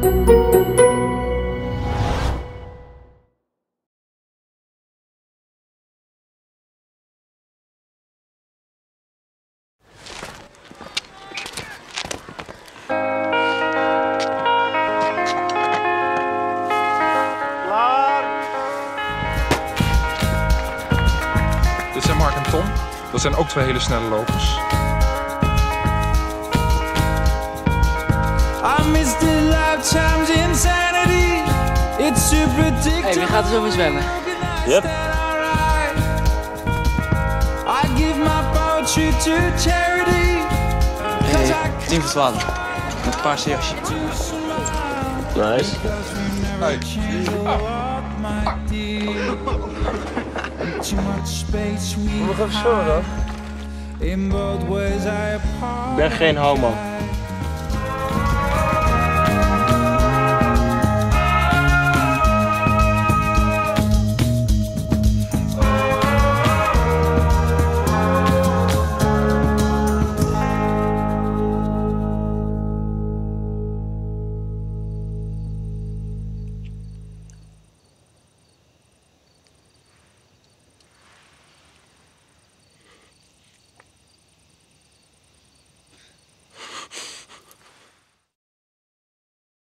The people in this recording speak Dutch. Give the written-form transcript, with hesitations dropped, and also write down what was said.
Dit zijn Mark en Tom. Dat zijn ook twee hele snelle lopers. Hey, wie gaat er zo mee zwemmen? Yep. Hey, 10 voor 12. Met een paarse jasje. Nice. Hey. Oh. Ik ben geen homo.